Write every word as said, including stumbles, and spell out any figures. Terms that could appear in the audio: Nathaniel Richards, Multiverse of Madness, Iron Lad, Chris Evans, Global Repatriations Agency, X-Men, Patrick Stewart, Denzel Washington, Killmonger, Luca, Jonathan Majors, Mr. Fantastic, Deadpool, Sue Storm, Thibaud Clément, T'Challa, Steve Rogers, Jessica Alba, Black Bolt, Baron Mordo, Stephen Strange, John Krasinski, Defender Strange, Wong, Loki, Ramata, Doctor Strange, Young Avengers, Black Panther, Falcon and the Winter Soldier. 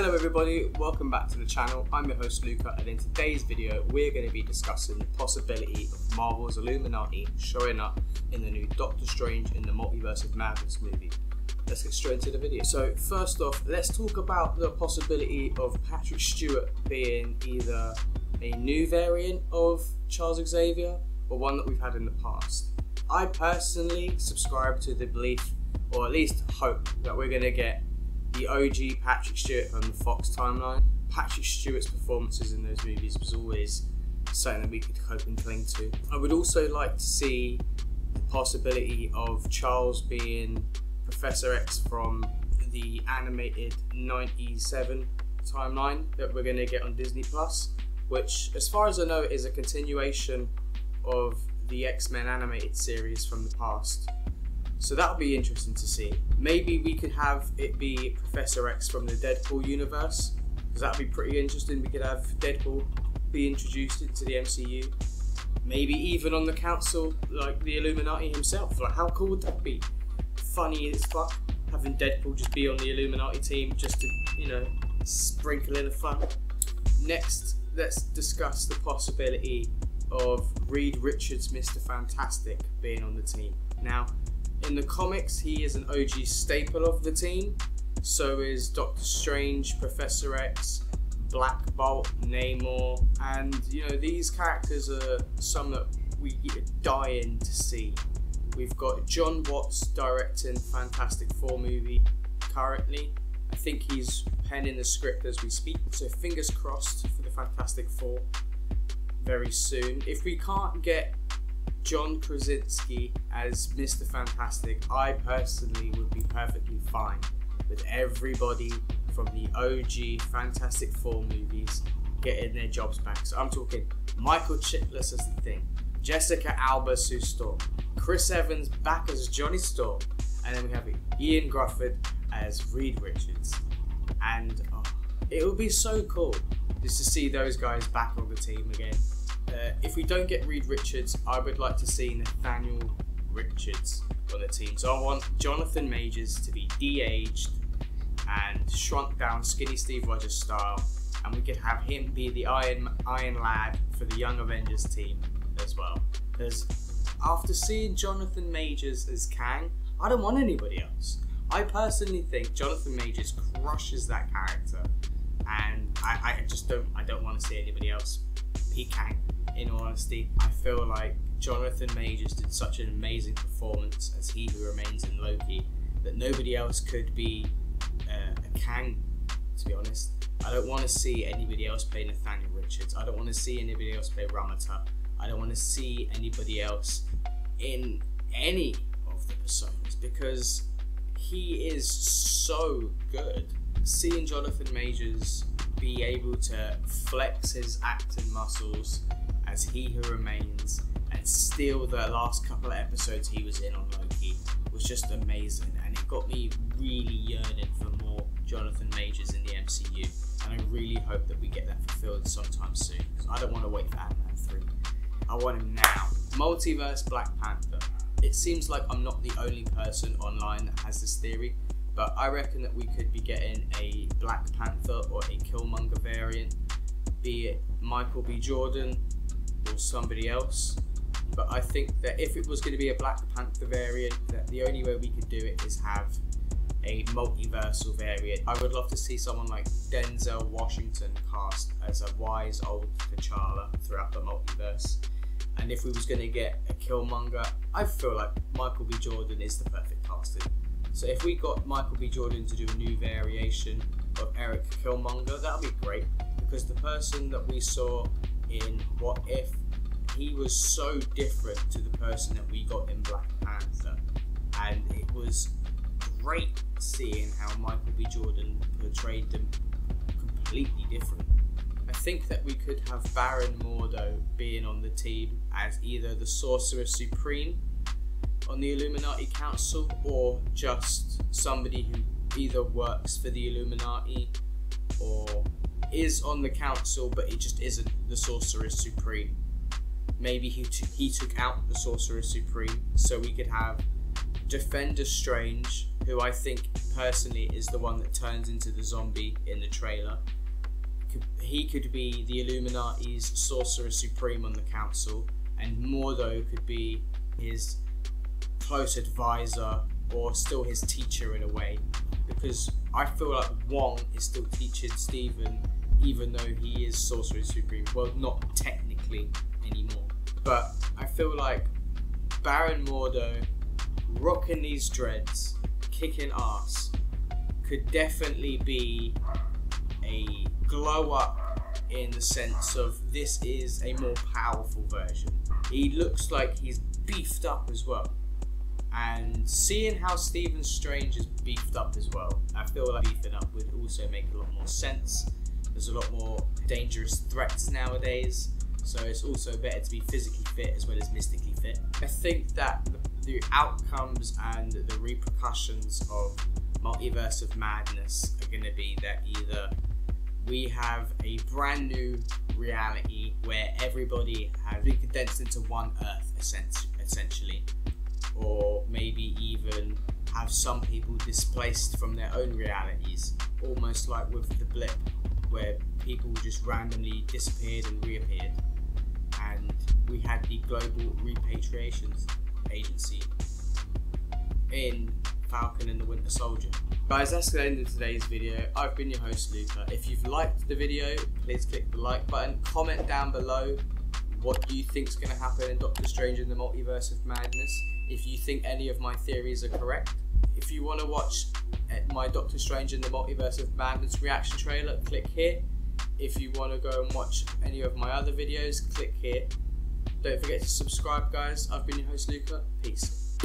Hello everybody, welcome back to the channel. I'm your host Luca, and in today's video we're going to be discussing the possibility of Marvel's Illuminati showing up in the new Doctor Strange in the Multiverse of Madness movie. Let's get straight into the video. So first off, let's talk about the possibility of Patrick Stewart being either a new variant of Charles Xavier or one that we've had in the past. I personally subscribe to the belief, or at least hope, that we're going to get the O G Patrick Stewart from the Fox timeline. Patrick Stewart's performances in those movies was always something that we could hope and cling to. I would also like to see the possibility of Charles being Professor X from the animated ninety-seven timeline that we're going to get on Disney Plus, which, as far as I know, is a continuation of the X-Men animated series from the past. So that'll be interesting to see. Maybe we could have it be Professor X from the Deadpool universe, because that'd be pretty interesting. We could have Deadpool be introduced into the M C U. Maybe even on the council, like the Illuminati himself. Like, how cool would that be? Funny as fuck, having Deadpool just be on the Illuminati team, just to, you know, sprinkle in a fun. Next, let's discuss the possibility of Reed Richards, Mister Fantastic, being on the team. Now, in the comics, he is an O G staple of the team. So is Doctor Strange, Professor X, Black Bolt, Namor, and you know, these characters are some that we are dying to see. We've got John Watts directing Fantastic Four movie currently. I think he's penning the script as we speak, so fingers crossed for the Fantastic Four very soon. If we can't get John Krasinski as Mister Fantastic, I personally would be perfectly fine with everybody from the O G Fantastic Four movies getting their jobs back. So I'm talking Michael Chiklis as the Thing, Jessica Alba, Sue Storm, Chris Evans back as Johnny Storm, and then we have Ian Grufford as Reed Richards. And oh, it would be so cool just to see those guys back on the team again. Uh, if we don't get Reed Richards, I would like to see Nathaniel Richards on the team. So I want Jonathan Majors to be de-aged and shrunk down, skinny Steve Rogers style, and we could have him be the Iron Iron Lad for the Young Avengers team as well. Because after seeing Jonathan Majors as Kang, I don't want anybody else. I personally think Jonathan Majors crushes that character, and I, I just don't I don't want to see anybody else be Kang. In all honesty, I feel like Jonathan Majors did such an amazing performance as He Who Remains in Loki that nobody else could be uh, a Kang, to be honest. I don't want to see anybody else play Nathaniel Richards. I don't want to see anybody else play Ramata. I don't want to see anybody else in any of the personas, because he is so good. Seeing Jonathan Majors be able to flex his acting muscles as He Who Remains and steal the last couple of episodes he was in on Loki was just amazing, and it got me really yearning for more Jonathan Majors in the M C U, and I really hope that we get that fulfilled sometime soon, because I don't want to wait for Ant-Man three. I want him now. Multiverse Black Panther. It seems like I'm not the only person online that has this theory, but I reckon that we could be getting a Black Panther or a Killmonger variant, be it Michael B. Jordan or somebody else. But I think that if it was going to be a Black Panther variant, that the only way we could do it is have a multiversal variant. I would love to see someone like Denzel Washington cast as a wise old T'Challa throughout the multiverse. And if we was going to get a Killmonger, I feel like Michael B. Jordan is the perfect casting. So if we got Michael B. Jordan to do a new variation of Eric Killmonger, that would be great, because the person that we saw in What If, he was so different to the person that we got in Black Panther, and it was great seeing how Michael B. Jordan portrayed them completely different. I think that we could have Baron Mordo being on the team as either the Sorcerer Supreme on the Illuminati Council, or just somebody who either works for the Illuminati or is on the council, but it just isn't the Sorcerer Supreme. Maybe he, he took out the Sorcerer Supreme, so we could have Defender Strange, who I think personally is the one that turns into the zombie in the trailer. He could be the Illuminati's Sorcerer Supreme on the council, and Mordo could be his close advisor, or still his teacher in a way, because I feel like Wong is still teaching Steven, even though he is Sorcerer Supreme. Well, not technically anymore, but I feel like Baron Mordo, rocking these dreads, kicking ass, could definitely be a glow up in the sense of this is a more powerful version. He looks like he's beefed up as well. And seeing how Stephen Strange is beefed up as well, I feel like beefing up would also make a lot more sense. There's a lot more dangerous threats nowadays, so it's also better to be physically fit as well as mystically fit. I think that the outcomes and the repercussions of Multiverse of Madness are going to be that either we have a brand new reality where everybody has been condensed into one Earth essentially, or maybe even have some people displaced from their own realities, almost like with the blip, where people just randomly disappeared and reappeared, and we had the Global Repatriations Agency in Falcon and the Winter Soldier. Guys, that's the end of today's video. I've been your host, Luca. If you've liked the video, please click the like button, comment down below what you think's going to happen in Doctor Strange in the Multiverse of Madness, if you think any of my theories are correct. If you want to watch my Doctor Strange in the Multiverse of Madness reaction trailer, click here. If you want to go and watch any of my other videos, click here. Don't forget to subscribe, guys. I've been your host, Luca. Peace.